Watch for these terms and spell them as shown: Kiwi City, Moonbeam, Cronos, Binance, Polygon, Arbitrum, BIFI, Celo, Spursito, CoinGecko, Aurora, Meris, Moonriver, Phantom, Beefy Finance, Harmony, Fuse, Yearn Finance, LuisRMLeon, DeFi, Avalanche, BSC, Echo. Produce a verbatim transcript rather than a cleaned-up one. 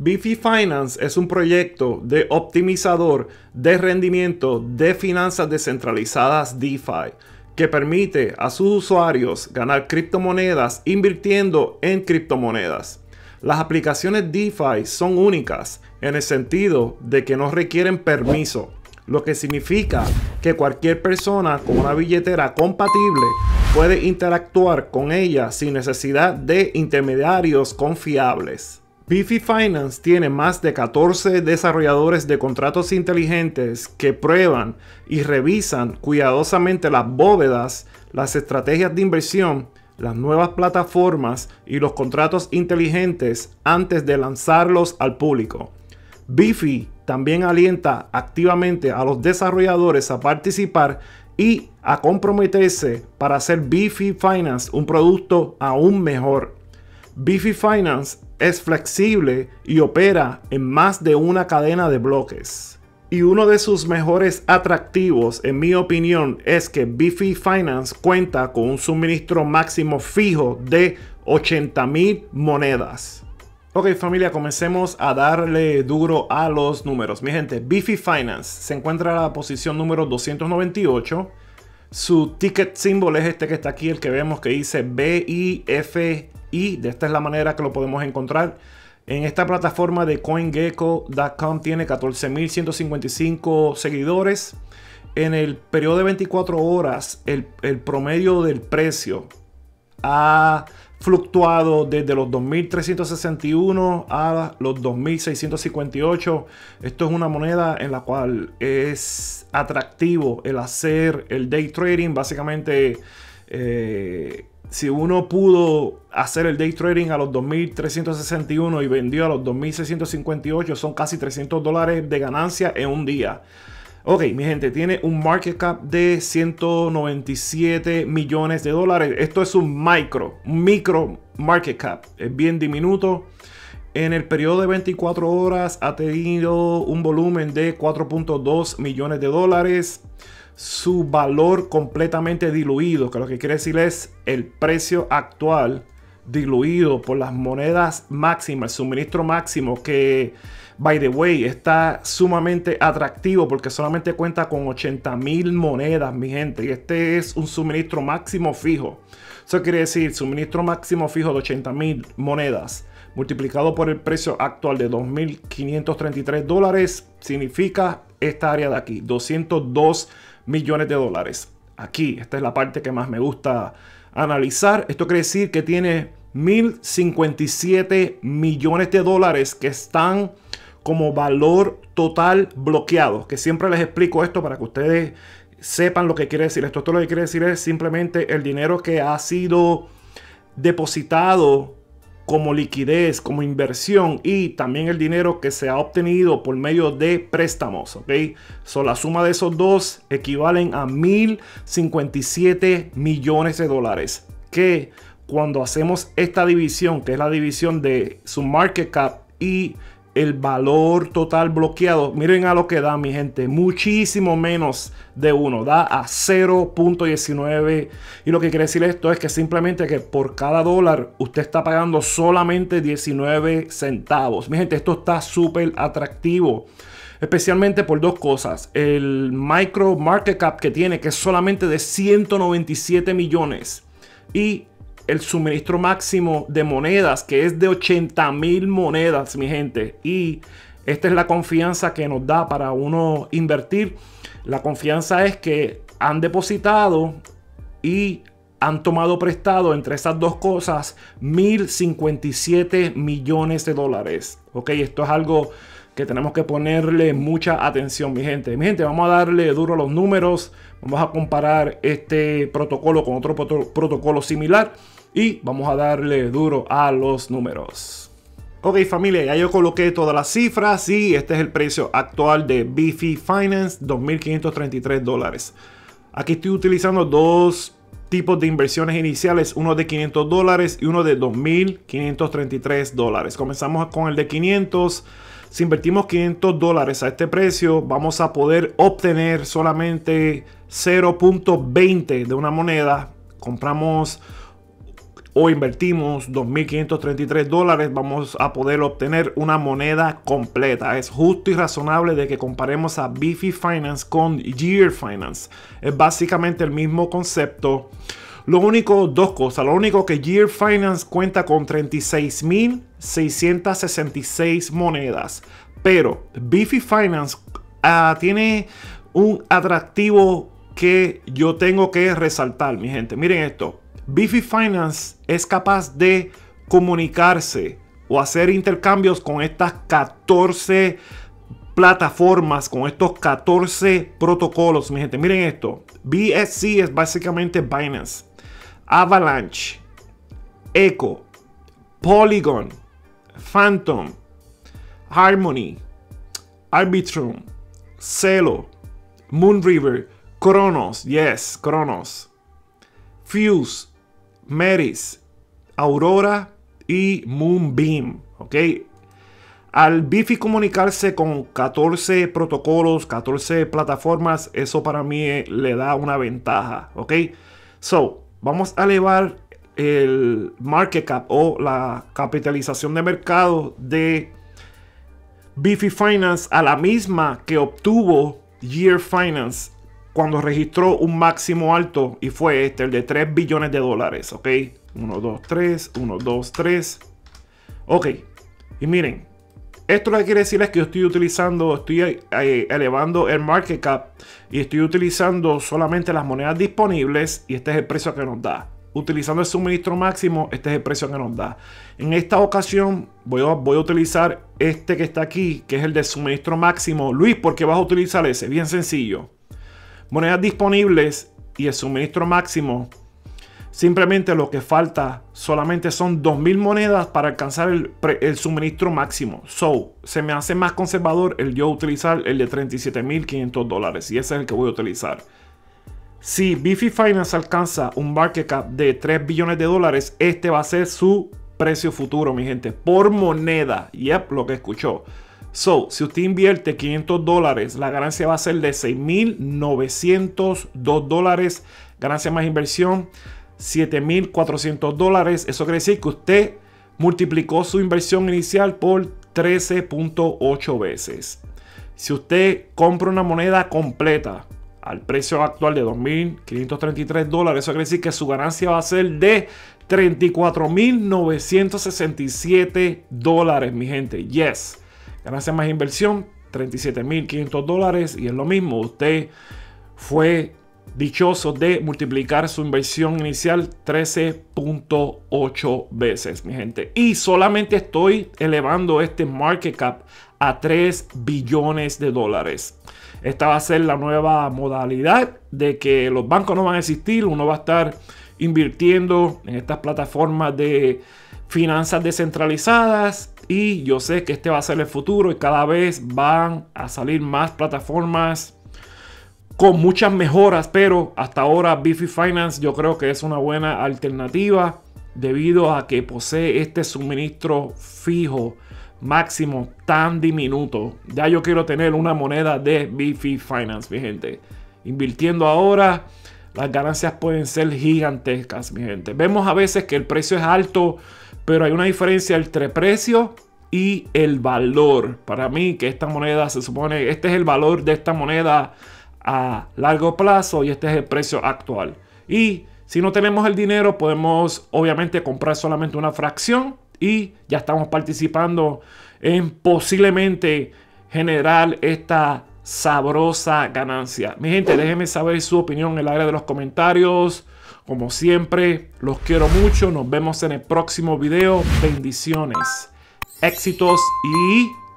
Beefy Finance es un proyecto de optimizador de rendimiento de finanzas descentralizadas DeFi que permite a sus usuarios ganar criptomonedas invirtiendo en criptomonedas. Las aplicaciones DeFi son únicas en el sentido de que no requieren permiso, lo que significa que cualquier persona con una billetera compatible puede interactuar con ella sin necesidad de intermediarios confiables. Beefy Finance tiene más de catorce desarrolladores de contratos inteligentes que prueban y revisan cuidadosamente las bóvedas, las estrategias de inversión, las nuevas plataformas y los contratos inteligentes antes de lanzarlos al público. Beefy también alienta activamente a los desarrolladores a participar y a comprometerse para hacer Beefy Finance un producto aún mejor. Beefy Finance es flexible y opera en más de una cadena de bloques. Y uno de sus mejores atractivos, en mi opinión, es que Beefy Finance cuenta con un suministro máximo fijo de ochenta mil monedas. Ok familia, comencemos a darle duro a los números. Mi gente, Beefy Finance se encuentra en la posición número doscientos noventa y ocho. Su ticket symbol es este que está aquí, el que vemos que dice B I F I. De esta es la manera que lo podemos encontrar. En esta plataforma de CoinGecko punto com tiene catorce mil ciento cincuenta y cinco seguidores. En el periodo de veinticuatro horas, el, el promedio del precio ha fluctuado desde los dos mil trescientos sesenta y uno a los dos mil seiscientos cincuenta y ocho. Esto es una moneda en la cual es atractivo el hacer el day trading. Básicamente, eh, si uno pudo hacer el day trading a los dos mil trescientos sesenta y uno y vendió a los dos mil seiscientos cincuenta y ocho, son casi trescientos dólares de ganancia en un día. Ok, mi gente, tiene un market cap de ciento noventa y siete millones de dólares. Esto es un micro, micro market cap. Es bien diminuto. En el periodo de veinticuatro horas ha tenido un volumen de cuatro punto dos millones de dólares. Su valor completamente diluido, que lo que quiere decir es el precio actual diluido por las monedas máximas, el suministro máximo, que by the way está sumamente atractivo porque solamente cuenta con ochenta mil monedas, mi gente, y este es un suministro máximo fijo. Eso quiere decir suministro máximo fijo de ochenta mil monedas multiplicado por el precio actual de dos mil quinientos treinta y tres dólares significa esta área de aquí, doscientos dos millones de dólares. Aquí, esta es la parte que más me gusta analizar. Esto quiere decir que tiene mil cincuenta y siete millones de dólares que están como valor total bloqueado, que siempre les explico esto para que ustedes sepan lo que quiere decir esto. Esto lo que quiere decir es simplemente el dinero que ha sido depositado como liquidez, como inversión, y también el dinero que se ha obtenido por medio de préstamos, ¿ok? So, la suma de esos dos equivalen a mil cincuenta y siete millones de dólares, que cuando hacemos esta división, que es la división de su market cap y el valor total bloqueado, miren a lo que da, mi gente, muchísimo menos de uno, da a cero punto diecinueve. Y lo que quiere decir esto es que simplemente que por cada dólar usted está pagando solamente diecinueve centavos. Mi gente, esto está súper atractivo, especialmente por dos cosas: el micro market cap que tiene, que es solamente de ciento noventa y siete millones, y el suministro máximo de monedas, que es de ochenta mil monedas, mi gente. Y esta es la confianza que nos da para uno invertir. La confianza es que han depositado y han tomado prestado, entre esas dos cosas, mil cincuenta y siete millones de dólares. Ok, esto es algo que tenemos que ponerle mucha atención, mi gente. Mi gente, vamos a darle duro a los números. Vamos a comparar este protocolo con otro protocolo similar. Y vamos a darle duro a los números. Ok familia, ya yo coloqué todas las cifras y este es el precio actual de Beefy Finance, dos mil quinientos treinta y tres dólares. Aquí estoy utilizando dos tipos de inversiones iniciales, uno de quinientos dólares y uno de dos mil quinientos treinta y tres dólares. Comenzamos con el de quinientos. Si invertimos quinientos dólares a este precio, vamos a poder obtener solamente cero punto veinte de una moneda. Compramos o invertimos dos mil quinientos treinta y tres dólares, vamos a poder obtener una moneda completa. Es justo y razonable de que comparemos a Beefy Finance con Yearn Finance. Es básicamente el mismo concepto. Lo único, dos cosas. Lo único que Yearn Finance cuenta con treinta y seis mil seiscientas sesenta y seis monedas. Pero Beefy Finance uh, tiene un atractivo que yo tengo que resaltar, mi gente. Miren esto. Beefy Finance es capaz de comunicarse o hacer intercambios con estas catorce plataformas, con estos catorce protocolos, mi gente. Miren esto. B S C es básicamente Binance, Avalanche, Echo, Polygon, Phantom, Harmony, Arbitrum, Celo, Moonriver, Cronos, yes, Cronos, Fuse, Meris, Aurora y Moonbeam, ¿ok? Al Beefy comunicarse con catorce protocolos, catorce plataformas, eso para mí le da una ventaja, ¿ok? So, vamos a elevar el market cap o la capitalización de mercado de Beefy Finance a la misma que obtuvo Yearn Finance cuando registró un máximo alto, y fue este, el de tres billones de dólares, ¿ok? uno, dos, tres, uno, dos, tres. Ok, y miren, esto lo que quiere decir es que yo estoy utilizando, estoy elevando el market cap y estoy utilizando solamente las monedas disponibles, y este es el precio que nos da. Utilizando el suministro máximo, este es el precio que nos da. En esta ocasión voy a, voy a utilizar este que está aquí, que es el de suministro máximo. Luis, ¿por qué vas a utilizar ese? Bien sencillo. Monedas disponibles y el suministro máximo. Simplemente lo que falta solamente son dos mil monedas para alcanzar el, el suministro máximo. So, se me hace más conservador el yo utilizar el de treinta y siete mil quinientos dólares, y ese es el que voy a utilizar. Si Beefy Finance alcanza un market cap de tres billones de dólares, este va a ser su precio futuro, mi gente, por moneda. Yep, lo que escuchó. So, si usted invierte quinientos dólares, la ganancia va a ser de seis mil novecientos dos dólares. Ganancia más inversión, siete mil cuatrocientos dólares. Eso quiere decir que usted multiplicó su inversión inicial por trece punto ocho veces. Si usted compra una moneda completa al precio actual de dos mil quinientos treinta y tres dólares, eso quiere decir que su ganancia va a ser de treinta y cuatro mil novecientos sesenta y siete dólares, mi gente. Yes. Ganancia más inversión, treinta y siete mil quinientos dólares. Y es lo mismo, usted fue dichoso de multiplicar su inversión inicial trece punto ocho veces, mi gente. Y solamente estoy elevando este market cap a tres billones de dólares. Esta va a ser la nueva modalidad de que los bancos no van a existir. Uno va a estar invirtiendo en estas plataformas de finanzas descentralizadas, y yo sé que este va a ser el futuro, y cada vez van a salir más plataformas con muchas mejoras, pero hasta ahora Beefy Finance yo creo que es una buena alternativa debido a que posee este suministro fijo máximo tan diminuto. Ya yo quiero tener una moneda de Beefy Finance, mi gente. Invirtiendo ahora, las ganancias pueden ser gigantescas, mi gente. Vemos a veces que el precio es alto, pero hay una diferencia entre precio y el valor. Para mí, que esta moneda se supone, este es el valor de esta moneda a largo plazo, y este es el precio actual. Y si no tenemos el dinero, podemos obviamente comprar solamente una fracción, y ya estamos participando en posiblemente generar esta sabrosa ganancia. Mi gente, déjenme saber su opinión en el área de los comentarios. Como siempre, los quiero mucho. Nos vemos en el próximo video. Bendiciones, éxitos y